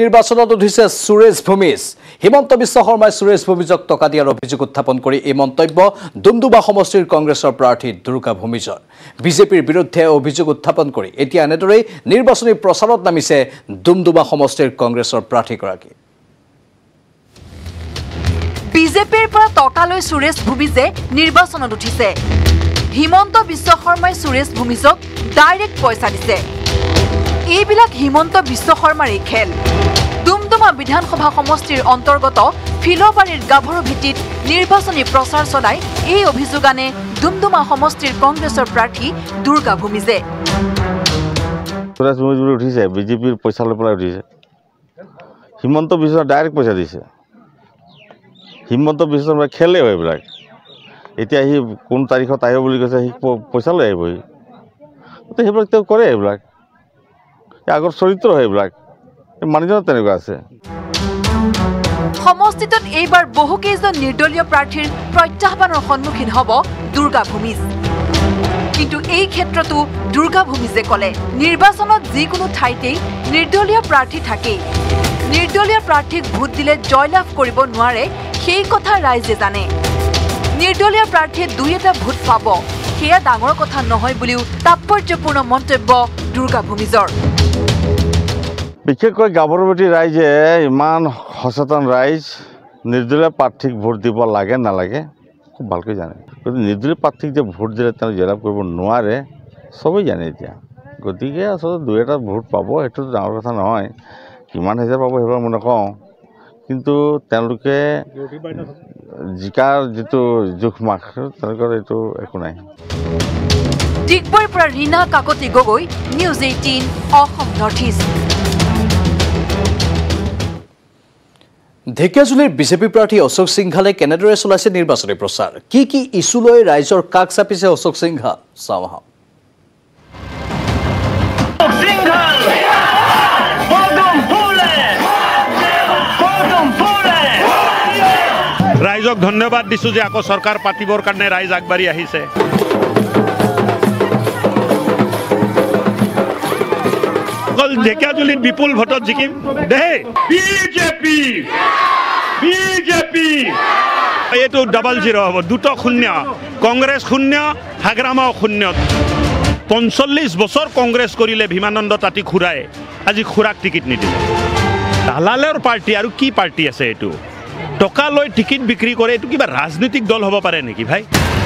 নিৰ্বাচনত উঠিছে সুৰেশ ভূমিজ হিমন্ত বিশ্ব শৰ্মাই সুৰেশ ভূমিজক টকা দিয়াৰ অভিযোগ উত্থাপন কৰি এই মন্তব্য দুমদুমা সমষ্টিৰ কংগ্ৰেছৰ প্ৰাৰ্থী দুৰ্গা ভূমিজৰ বিজেপিৰ বিৰুদ্ধে অভিযোগ উত্থাপন কৰি এতিয়া এনেদৰে নিৰ্বাচনী প্ৰচাৰত নামিছে দুমদুমা সমষ্টিৰ কংগ্ৰেছৰ প্ৰাৰ্থী গৰাকী বিজেপিৰ পৰা টকা লৈ সুৰেশ ভূমিজে নিৰ্বাচনত উঠিছে হিমন্ত বিশ্ব শৰ্মাই সুৰেশ ভূমিজক ডাইৰেক্ট পইচা দিছে এইবিলাক হিমন্ত বিশ্ব শৰ্মাৰ খেল দুমদুমা বিধানসভা সমষ্টিৰ অন্তৰ্গত ফিলপাৰীৰ গাভৰু ভিত্তিত নিৰ্বাচনী প্ৰচাৰ চলাই এই অভিযোগনে দুমদুমা সমষ্টিৰ কংগ্ৰেছৰ প্ৰাৰ্থী দুৰ্গা ভূমিজে সুৰেশ ভূমিজ উঠিছে বিজেপিৰ পইচা লৈ পলাই উঠিছে হিমন্ত বিশ্ব ডাইৰেক্ট পইচা দিছে হিমন্ত বিশ্ব শৰ্মা খেলে এইবিলাক এতিয়া হি কোন তাৰিখত আহিব বুলি কৈছে হি পইচা লৈ আহিব তে এইবিলাক তেওঁ কৰে এইবিলাক আগৰ চৰিত্ৰ হয় এইবিলাক মানুহজন তেনেকুৱা আছে সমষ্টিটোত এইবাৰ বহুকেইজন নিৰ্দলীয় প্ৰাৰ্থীৰ প্ৰত্যাহ্বানৰ সন্মুখীন হ'ব দুৰ্গা ভূমিজ কিন্তু এই ক্ষেত্ৰতো দুৰ্গা ভূমিজে ক'লে নিৰ্বাচনত যিকোনো ঠাইতেই নিৰ্দলীয় প্ৰাৰ্থী থাকে নিৰ্দলীয় প্ৰাৰ্থীক ভোট দিলে জয়লাভ কৰিব নোৱাৰে সেই কথা ৰাইজে জানে নিৰ্দলীয় প্ৰাৰ্থীয়ে দুই এটা ভোট পাব সেয়া ডাঙৰ কথা নহয় বুলিও তাৎপৰ্যপূৰ্ণ মন্তব্য দুৰ্গা ভূমিজৰ বিশেষকৈ গাভৰুভেটি ৰাইজে ইমান সচেতন ৰাইজ নিৰ্দলীয় প্ৰাৰ্থীক ভোট দিব লাগে নালাগে খুব ভালকৈ জানে কিন্তু নিৰ্দলীয় প্ৰাৰ্থীক যে ভোট দিলে তেওঁ জয়লাভ কৰিব নোৱাৰে সবেই জানে এতিয়া গতিকে আচলতে দুই এটা ভোট পাব সেইটো ডাঙৰ কথা নহয় কিমান হেজাৰ পাব সেইবিলাক মই নকওঁ কিন্তু তেওঁলোকে জিকাৰ যিটো জোখ মাখ তেওঁলোকৰ এইটো একো নাই ডিগবৈৰ পৰা Rina Kakati Gogoi news 18 Assam north east ঢেকিয়াজুলিৰ বিজেপি প্ৰাৰ্থী অশোক সিংঘালে কেনেদৰে চলাইছে নিৰ্বাচনী প্ৰচাৰ কি কি ইস্যু লৈ ৰাইজৰ কাক চাপিছে অশোক সিংঘাল চাওঁ আহক ৰাইজক ধন্যবাদ দিছো যে আকৌ চৰকাৰ পাতিবৰ কাৰণে ৰাইজ আগবাঢ়ি আহিছে ঢেকিয়াজুলিত বিপুল ভোটত জিকিম দেই বিজেপি বিজেপি এইটো 00 হ'ব দুটো শূন্য কংগ্ৰেছ শূন্য হাগ্ৰামাও শূন্য 45 বছৰ কংগ্ৰেছ কৰিলে ভীমানন্দ তাতি খুৰায় আজি খুৰাক টিকট নিদিলে দালালৰ পাৰ্টি আৰু কি পাৰ্টি আছে এইটো টকা লৈ টিকট বিক্ৰী কৰে এইটো কিবা ৰাজনৈতিক দল হ'ব পাৰে নেকি ভাই